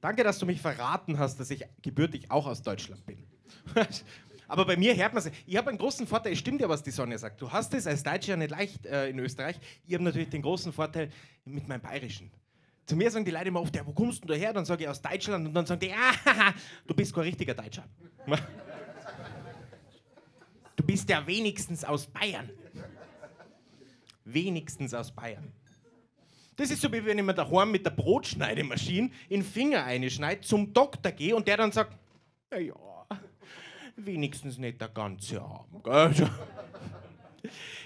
Danke, dass du mich verraten hast, dass ich gebürtig auch aus Deutschland bin. Aber bei mir hört man es. Ich habe einen großen Vorteil, es stimmt ja, was die Sonja sagt. Du hast es als Deutscher nicht leicht in Österreich. Ich habe natürlich den großen Vorteil mit meinem Bayerischen. Zu mir sagen die Leute immer oft, ja, wo kommst du denn daher? Dann sage ich, aus Deutschland. Und dann sagen die, ah, du bist kein richtiger Deutscher. Du bist ja wenigstens aus Bayern. Wenigstens aus Bayern. Das ist so, wie wenn ich mir daheim mit der Brotschneidemaschine in den Finger einschneide, zum Doktor gehe und der dann sagt, naja, wenigstens nicht der ganze Abend.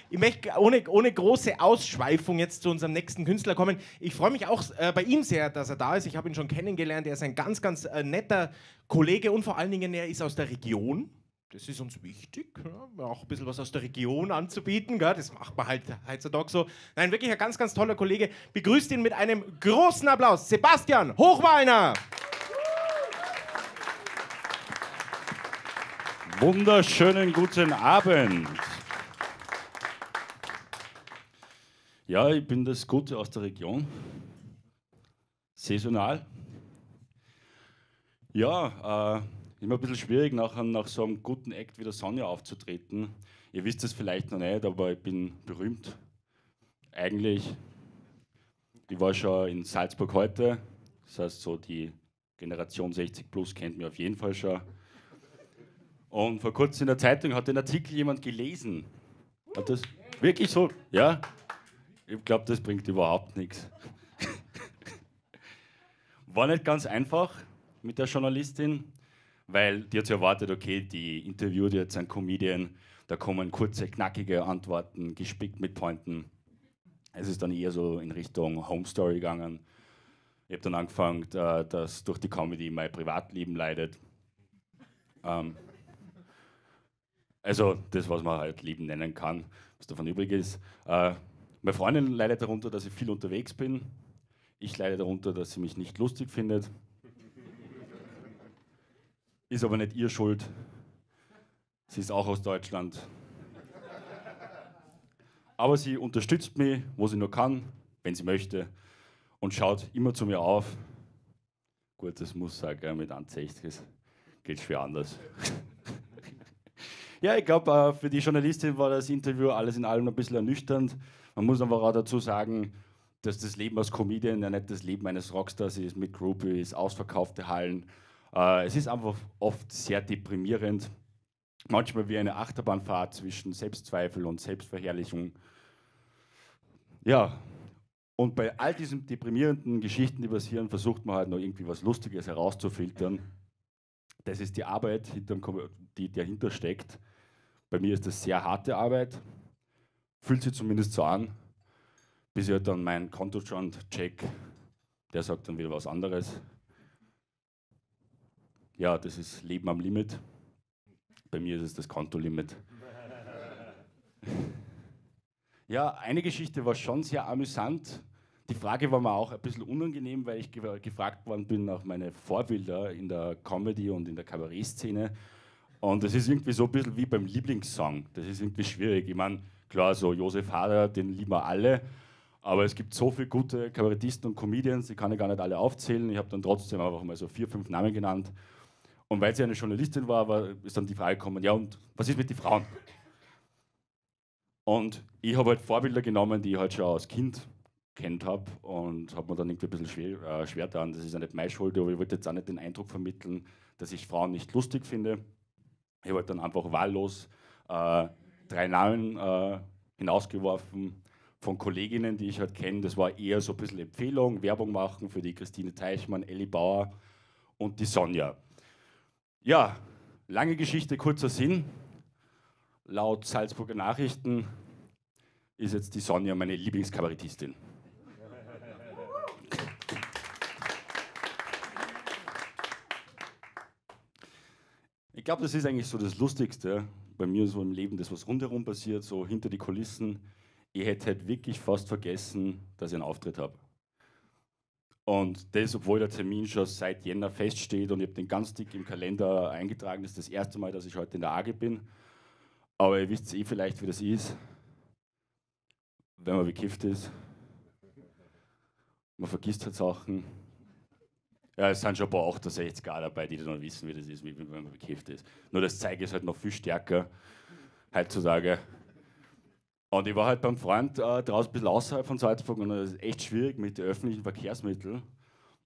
Ich möchte ohne große Ausschweifung jetzt zu unserem nächsten Künstler kommen. Ich freue mich auch bei ihm sehr, dass er da ist. Ich habe ihn schon kennengelernt. Er ist ein ganz, ganz netter Kollege und vor allen Dingen, er ist aus der Region. Das ist uns wichtig, ja, auch ein bisschen was aus der Region anzubieten. Gell? Das macht man halt heutzutage so. Nein, wirklich ein ganz, ganz toller Kollege. Begrüßt ihn mit einem großen Applaus. Sebastian Hochwallner. Wunderschönen guten Abend. Ja, ich bin das Gute aus der Region. Saisonal. Ja, immer ein bisschen schwierig, nach so einem guten Act wie der Sonja aufzutreten. Ihr wisst es vielleicht noch nicht, aber ich bin berühmt. Eigentlich, ich war schon in Salzburg heute. Das heißt, so die Generation 60 plus kennt mich auf jeden Fall schon. Und vor kurzem in der Zeitung hat den Artikel jemand gelesen. Hat das wirklich so? Ja? Ich glaube, das bringt überhaupt nichts. War nicht ganz einfach mit der Journalistin, weil die hat sich erwartet, okay, die interviewt jetzt einen Comedian, da kommen kurze, knackige Antworten, gespickt mit Pointen. Es ist dann eher so in Richtung Home Story gegangen. Ich habe dann angefangen, dass durch die Comedy mein Privatleben leidet. Also das, was man halt Leben nennen kann, was davon übrig ist. Meine Freundin leidet darunter, dass ich viel unterwegs bin. Ich leide darunter, dass sie mich nicht lustig findet. Ist aber nicht ihr Schuld. Sie ist auch aus Deutschland. Aber sie unterstützt mich, wo sie nur kann, wenn sie möchte. Und schaut immer zu mir auf. Gut, das muss sagen, mit 61 geht es schwer anders. Ja, ich glaube, für die Journalistin war das Interview alles in allem ein bisschen ernüchternd. Man muss aber auch dazu sagen, dass das Leben als Comedian ja nicht das Leben eines Rockstars ist, mit Groupies, ausverkaufte Hallen. Es ist einfach oft sehr deprimierend, manchmal wie eine Achterbahnfahrt zwischen Selbstzweifel und Selbstverherrlichung. Ja, und bei all diesen deprimierenden Geschichten, die passieren, versucht man halt noch irgendwie was Lustiges herauszufiltern. Das ist die Arbeit, die dahinter steckt. Bei mir ist das sehr harte Arbeit, fühlt sich zumindest so an, bis ich halt dann meinen Kontostand check, der sagt dann wieder was anderes. Ja, das ist Leben am Limit. Bei mir ist es das Kontolimit. Ja, eine Geschichte war schon sehr amüsant. Die Frage war mir auch ein bisschen unangenehm, weil ich gefragt worden bin nach meinen Vorbildern in der Comedy und in der Kabarettszene. Und das ist irgendwie so ein bisschen wie beim Lieblingssong. Das ist irgendwie schwierig. Ich meine, klar, so Josef Hader, den lieben wir alle. Aber es gibt so viele gute Kabarettisten und Comedians, die kann ich gar nicht alle aufzählen. Ich habe dann trotzdem einfach mal so 4, 5 Namen genannt. Und weil sie eine Journalistin war, ist dann die Frage gekommen, ja, und was ist mit den Frauen? Und ich habe halt Vorbilder genommen, die ich halt schon als Kind kennt habe und habe mir dann irgendwie ein bisschen schwer getan. Das ist ja nicht meine Schuld, aber ich wollte jetzt auch nicht den Eindruck vermitteln, dass ich Frauen nicht lustig finde. Ich habe dann einfach wahllos 3 Namen hinausgeworfen von Kolleginnen, die ich halt kenne. Das war eher so ein bisschen Empfehlung, Werbung machen für die Christine Teichmann, Ellie Bauer und die Sonja. Ja, lange Geschichte, kurzer Sinn. Laut Salzburger Nachrichten ist jetzt die Sonja meine Lieblingskabarettistin. Ich glaube, das ist eigentlich so das Lustigste bei mir so im Leben, das was rundherum passiert, so hinter die Kulissen. Ich hätte halt wirklich fast vergessen, dass ich einen Auftritt habe. Und das, obwohl der Termin schon seit Jänner feststeht und ich habe den ganz dick im Kalender eingetragen, das ist das erste Mal, dass ich heute in der AG bin. Aber ihr wisst eh vielleicht, wie das ist, wenn man bekifft ist. Man vergisst halt Sachen. Ja, es sind schon ein paar 68er dabei, die dann wissen, wie das ist, wie man bekifft ist. Nur das Zeug ist halt noch viel stärker heutzutage. Und ich war halt beim Freund draußen ein bisschen außerhalb von Salzburg und das ist echt schwierig mit den öffentlichen Verkehrsmitteln.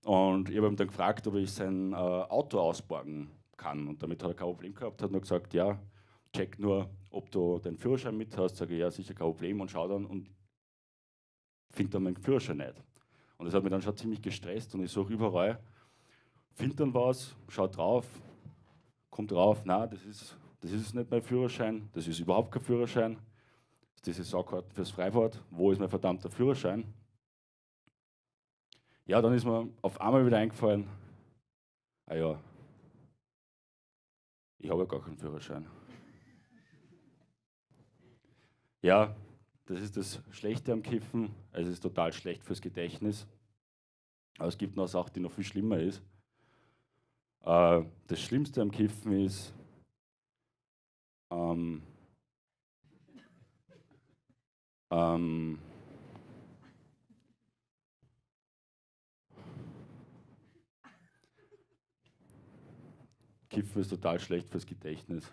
Und ich habe ihm dann gefragt, ob ich sein Auto ausborgen kann. Und damit hat er kein Problem gehabt, hat nur gesagt, ja, check nur, ob du deinen Führerschein mit hast. Sage ich, ja, sicher kein Problem und schau dann und finde dann meinen Führerschein nicht. Und das hat mich dann schon ziemlich gestresst und ich suche überall, finde dann was, schau drauf, komm drauf, nein, das ist nicht mein Führerschein, das ist überhaupt kein Führerschein. Diese Saukarten fürs Freibad, wo ist mein verdammter Führerschein? Ja, dann ist mir auf einmal wieder eingefallen, ah ja, ich habe ja gar keinen Führerschein. Ja, das ist das Schlechte am Kiffen, es ist total schlecht fürs Gedächtnis, aber es gibt noch eine Sache, die noch viel schlimmer ist. Das Schlimmste am Kiffen ist, Kiffen ist total schlecht fürs Gedächtnis.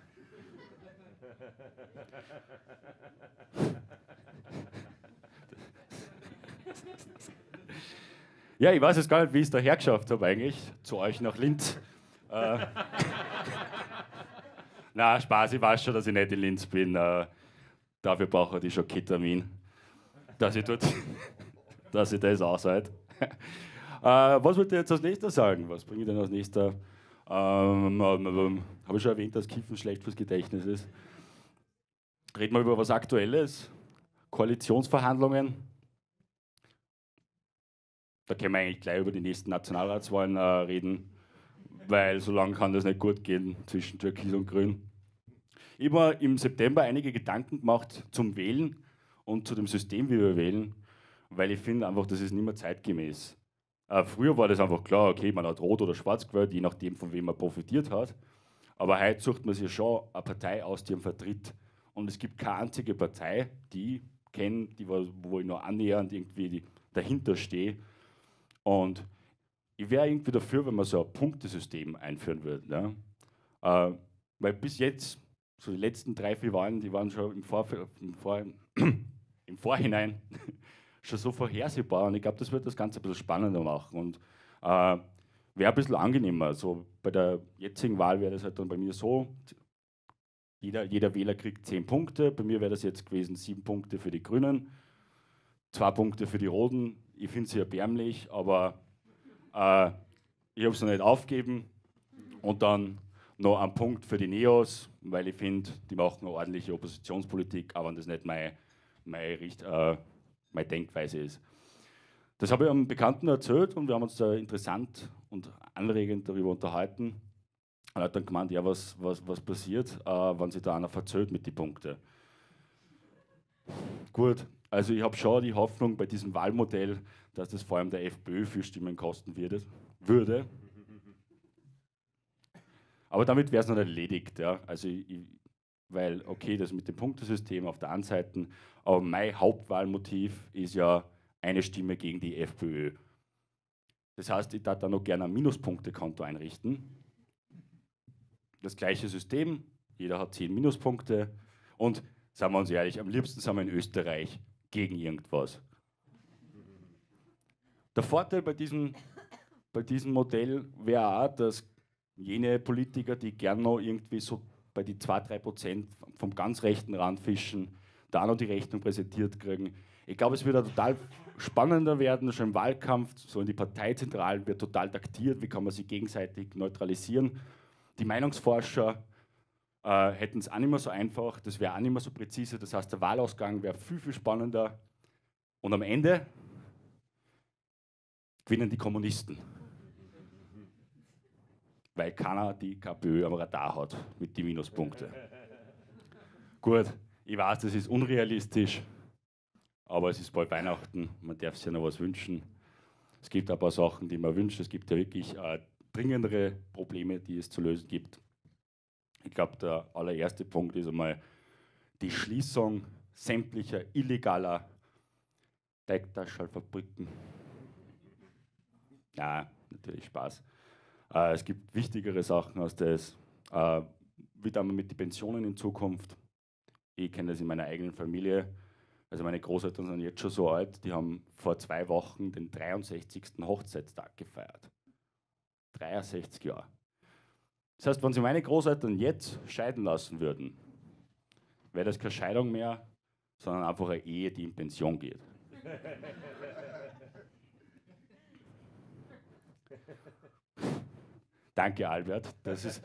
Ja, ich weiß jetzt gar nicht, wie ich es da hergeschafft habe eigentlich, zu euch nach Linz. Na, Spaß, ich weiß schon, dass ich nicht in Linz bin. Dafür brauche ich schon Ketamin, dass ich das aushalte. Was wollt ihr jetzt als nächstes sagen? Was bringe ich denn als nächstes? Habe ich schon erwähnt, dass Kiffen schlecht fürs Gedächtnis ist. Reden wir über was Aktuelles. Koalitionsverhandlungen. Da können wir eigentlich gleich über die nächsten Nationalratswahlen reden, weil so lange kann das nicht gut gehen zwischen Türkis und Grün. Ich habe im September einige Gedanken gemacht zum Wählen und zu dem System, wie wir wählen, weil ich finde einfach, das ist nicht mehr zeitgemäß. Früher war das einfach klar, okay, man hat rot oder schwarz gewählt, je nachdem, von wem man profitiert hat. Aber heute sucht man sich schon eine Partei aus, die einen vertritt. Und es gibt keine einzige Partei, die ich kenne, wo ich noch annähernd irgendwie dahinter stehe. Und ich wäre irgendwie dafür, wenn man so ein Punktesystem einführen würde. Ne? Weil bis jetzt, so die letzten 3, 4 Wahlen, die waren schon im Vorhinein schon so vorhersehbar und ich glaube, das wird das Ganze ein bisschen spannender machen und wäre ein bisschen angenehmer. So bei der jetzigen Wahl wäre das halt dann bei mir so, jeder Wähler kriegt 10 Punkte, bei mir wäre das jetzt gewesen 7 Punkte für die Grünen, 2 Punkte für die Roten. Ich finde sie erbärmlich, aber ich habe es noch nicht aufgegeben und dann noch ein Punkt für die Neos, weil ich finde, die machen eine ordentliche Oppositionspolitik, aber das nicht meine Denkweise ist. Das habe ich einem Bekannten erzählt und wir haben uns da interessant und anregend darüber unterhalten. Er hat dann gemeint, ja, was passiert, wenn sich da einer verzählt mit den Punkten. Gut, also ich habe schon die Hoffnung bei diesem Wahlmodell, dass das vor allem der FPÖ viel Stimmen kosten würde. Aber damit wäre es noch erledigt, ja. Also weil, okay, das mit dem Punktesystem auf der einen Seite, aber mein Hauptwahlmotiv ist ja eine Stimme gegen die FPÖ. Das heißt, ich darf da noch gerne ein Minuspunktekonto einrichten. Das gleiche System, jeder hat 10 Minuspunkte und, sagen wir uns ehrlich, am liebsten sind wir in Österreich gegen irgendwas. Der Vorteil bei diesem Modell wäre auch, dass jene Politiker, die gerne noch irgendwie so bei die 2-3% vom ganz rechten Rand fischen, da noch die Rechnung präsentiert kriegen. Ich glaube, es wird total spannender werden, schon im Wahlkampf, so in die Parteizentralen wird total taktiert, wie kann man sich gegenseitig neutralisieren. Die Meinungsforscher hätten es auch nicht mehr so einfach, das wäre auch nicht mehr so präzise, das heißt, der Wahlausgang wäre viel, viel spannender. Und am Ende gewinnen die Kommunisten. Weil keiner die KPÖ am Radar hat mit den Minuspunkten. Gut, ich weiß, das ist unrealistisch, aber es ist bald Weihnachten, man darf sich ja noch was wünschen. Es gibt ein paar Sachen, die man wünscht, es gibt ja wirklich dringendere Probleme, die es zu lösen gibt. Ich glaube, der allererste Punkt ist einmal die Schließung sämtlicher illegaler Teigtaschenfabriken. Ja. natürlich Spaß. Es gibt wichtigere Sachen als das. Wie dann mit den Pensionen in Zukunft. Ich kenne das in meiner eigenen Familie. Also meine Großeltern sind jetzt schon so alt, die haben vor 2 Wochen den 63. Hochzeitstag gefeiert. 63 Jahre. Das heißt, wenn sie meine Großeltern jetzt scheiden lassen würden, wäre das keine Scheidung mehr, sondern einfach eine Ehe, die in Pension geht. Danke, Albert. Das ist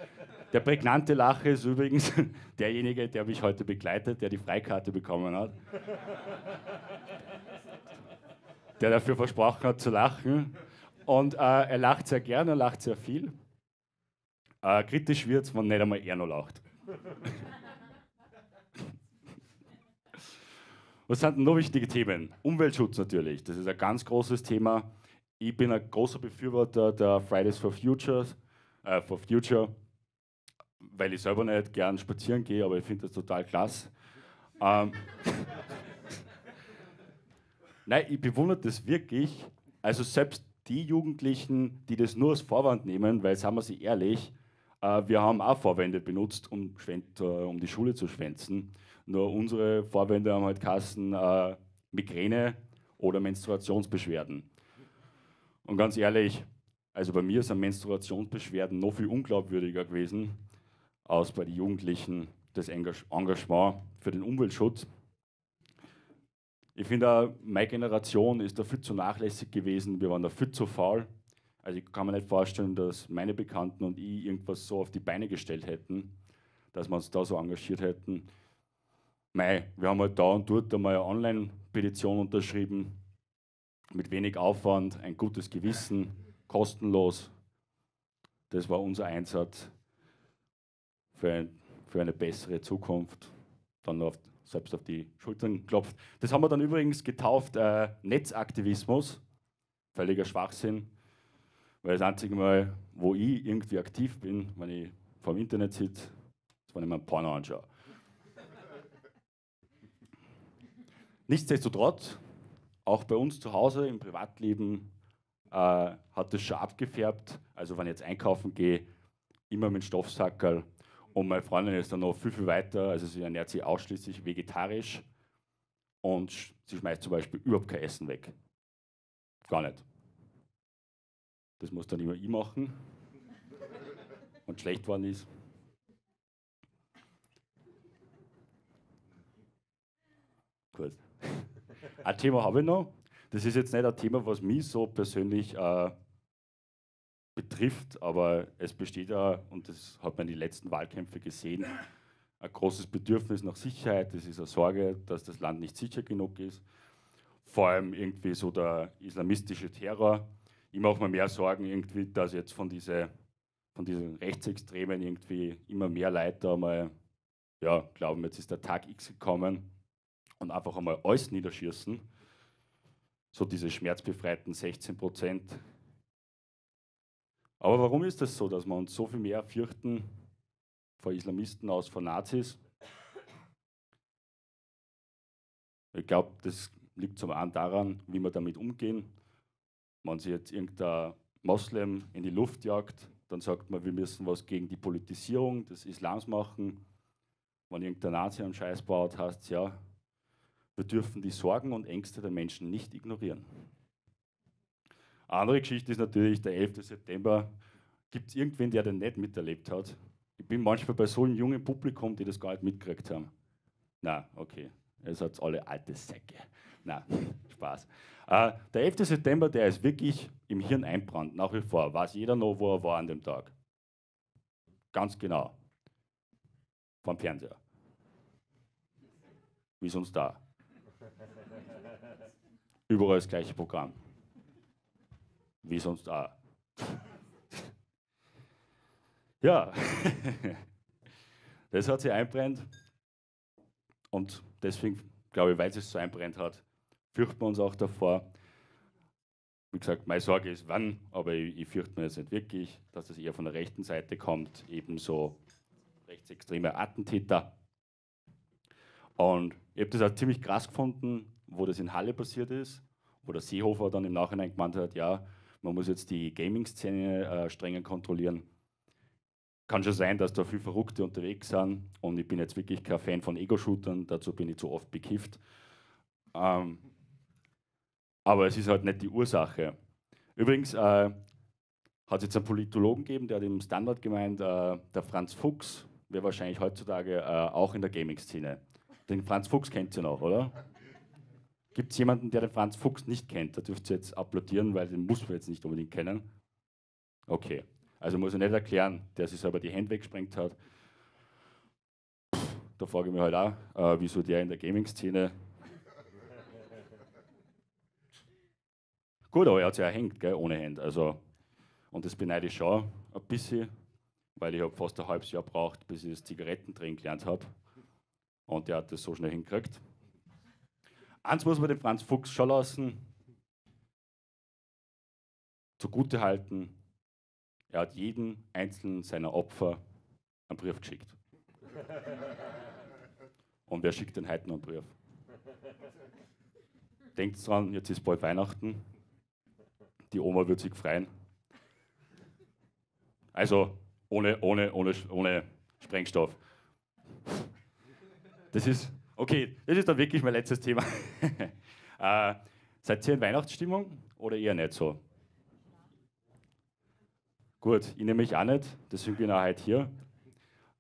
der prägnante Lacher ist übrigens derjenige, der mich heute begleitet, der die Freikarte bekommen hat. Der dafür versprochen hat, zu lachen. Und er lacht sehr gerne, er lacht sehr viel. Kritisch wird es, wenn nicht einmal er noch lacht. Was sind denn noch wichtige Themen? Umweltschutz natürlich, das ist ein ganz großes Thema. Ich bin ein großer Befürworter der Fridays for Futures, weil ich selber nicht gern spazieren gehe, aber ich finde das total klasse. Nein, ich bewundere das wirklich. Also selbst die Jugendlichen, die das nur als Vorwand nehmen, weil, sagen wir sie ehrlich, wir haben auch Vorwände benutzt, um die Schule zu schwänzen. Nur unsere Vorwände haben halt geheißen, Migräne oder Menstruationsbeschwerden. Und ganz ehrlich, also bei mir sind Menstruationsbeschwerden noch viel unglaubwürdiger gewesen, als bei den Jugendlichen das Engagement für den Umweltschutz. Ich finde, meine Generation ist da viel zu nachlässig gewesen, wir waren da viel zu faul. Also ich kann mir nicht vorstellen, dass meine Bekannten und ich irgendwas so auf die Beine gestellt hätten, dass wir uns da so engagiert hätten. Mei, wir haben halt da und dort einmal eine Online-Petition unterschrieben, mit wenig Aufwand, ein gutes Gewissen, kostenlos. Das war unser Einsatz für eine bessere Zukunft. Dann selbst auf die Schultern geklopft. Das haben wir dann übrigens getauft, Netzaktivismus, völliger Schwachsinn, weil das einzige Mal, wo ich irgendwie aktiv bin, wenn ich vorm Internet sitze, ist, wenn ich mir einen Porno anschaue. Nichtsdestotrotz, auch bei uns zu Hause im Privatleben hat das schon abgefärbt. Also wenn ich jetzt einkaufen gehe, immer mit Stoffsackerl. Und meine Freundin ist dann noch viel, viel weiter. Also sie ernährt sich ausschließlich vegetarisch und sie schmeißt zum Beispiel überhaupt kein Essen weg. Gar nicht. Das muss dann immer ich machen, wenn es schlecht worden ist. Gut. Ein Thema habe ich noch. Das ist jetzt nicht ein Thema, was mich so persönlich betrifft, aber es besteht ja, und das hat man in den letzten Wahlkämpfen gesehen, ein großes Bedürfnis nach Sicherheit. Das ist eine Sorge, dass das Land nicht sicher genug ist. Vor allem irgendwie so der islamistische Terror. Ich mache mir mehr Sorgen, irgendwie, dass jetzt von diesen Rechtsextremen irgendwie immer mehr Leute einmal, ja, glauben, jetzt ist der Tag X gekommen. Und einfach einmal alles niederschießen, so diese schmerzbefreiten 16%. Aber warum ist das so, dass wir uns so viel mehr fürchten vor Islamisten als vor Nazis? Ich glaube, das liegt zum einen daran, wie wir damit umgehen. Wenn sich jetzt irgendein Moslem in die Luft jagt, dann sagt man, wir müssen was gegen die Politisierung des Islams machen. Wenn irgendein Nazi einen Scheiß baut, heißt es ja, wir dürfen die Sorgen und Ängste der Menschen nicht ignorieren. Eine andere Geschichte ist natürlich der 11. September. Gibt es irgendwen, der den nicht miterlebt hat? Ich bin manchmal bei so einem jungen Publikum, die das gar nicht mitgekriegt haben. Na, okay, ihr seid alle alte Säcke. Na, Spaß. Der 11. September, der ist wirklich im Hirn eingebrannt, nach wie vor. Weiß jeder noch, wo er war an dem Tag. Ganz genau. Vom Fernseher. Wie sonst da. Überall das gleiche Programm. Wie sonst auch. Ja, das hat sich einbrennt. Und deswegen, glaube ich, weil es sich so einbrennt hat, fürchten wir uns auch davor. Wie gesagt, meine Sorge ist wann, aber ich fürchte mir jetzt nicht wirklich, dass das eher von der rechten Seite kommt, ebenso rechtsextreme Attentäter. Und ich habe das auch ziemlich krass gefunden, wo das in Halle passiert ist, wo der Seehofer dann im Nachhinein gemeint hat, ja, man muss jetzt die Gaming-Szene strenger kontrollieren. Kann schon sein, dass da viel Verrückte unterwegs sind und ich bin jetzt wirklich kein Fan von Ego-Shootern, dazu bin ich zu oft bekifft. Aber es ist halt nicht die Ursache. Übrigens hat es jetzt einen Politologen gegeben, der hat im Standard gemeint, der Franz Fuchs wäre wahrscheinlich heutzutage auch in der Gaming-Szene. Den Franz Fuchs kennt ihr noch, oder? Gibt es jemanden, der den Franz Fuchs nicht kennt? Da dürft ihr jetzt applaudieren, weil den muss man jetzt nicht unbedingt kennen. Okay, also muss ich nicht erklären, der sich selber die Hände weggesprengt hat. Pff, da frage ich mich halt auch, wieso der in der Gaming-Szene. Gut, aber er hat sich ja erhängt, gell, ohne Hände. Also, und das beneide ich schon ein bisschen, weil ich habe fast ein halbes Jahr gebraucht, bis ich das Zigarettendrehen gelernt habe. Und der hat das so schnell hingekriegt. Eins muss man dem Franz Fuchs schon lassen, zugute halten, er hat jedem einzelnen seiner Opfer einen Brief geschickt. Und wer schickt denn heute noch einen Brief? Denkt dran, jetzt ist bald Weihnachten, die Oma wird sich freuen. Also ohne Sprengstoff. Das ist... Okay, das ist dann wirklich mein letztes Thema. Seid ihr in Weihnachtsstimmung oder eher nicht so? Gut, ich nehme mich auch nicht, deswegen bin ich auch heute hier,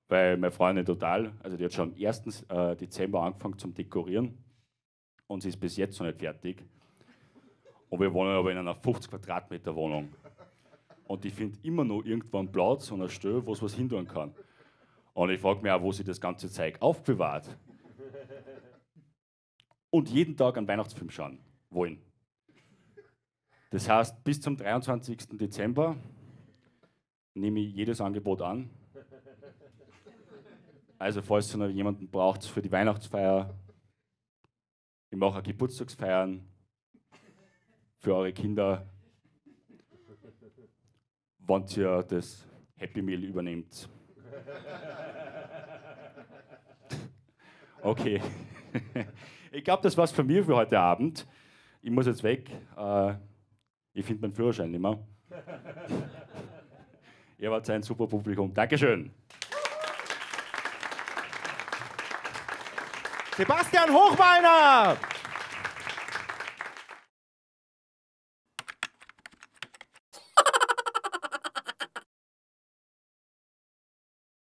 weil meine Freundin total, also die hat schon am 1. Dezember angefangen zum Dekorieren und sie ist bis jetzt noch nicht fertig. Und wir wohnen aber in einer 50 Quadratmeter Wohnung. Und ich finde immer noch irgendwo einen Platz und eine Stelle, wo es was hindern kann. Und ich frage mich auch, wo sie das ganze Zeug aufbewahrt. Und jeden Tag einen Weihnachtsfilm schauen wollen. Das heißt, bis zum 23. Dezember nehme ich jedes Angebot an. Also falls ihr noch jemanden braucht für die Weihnachtsfeier, ich mache auch Geburtstagsfeiern für eure Kinder. Wenn ihr das Happy Meal übernehmt. Okay. Ich glaube, das war's von mir für heute Abend. Ich muss jetzt weg. Ich finde meinen Führerschein nicht mehr. Ihr wart ein super Publikum. Dankeschön. Sebastian Hochwallner!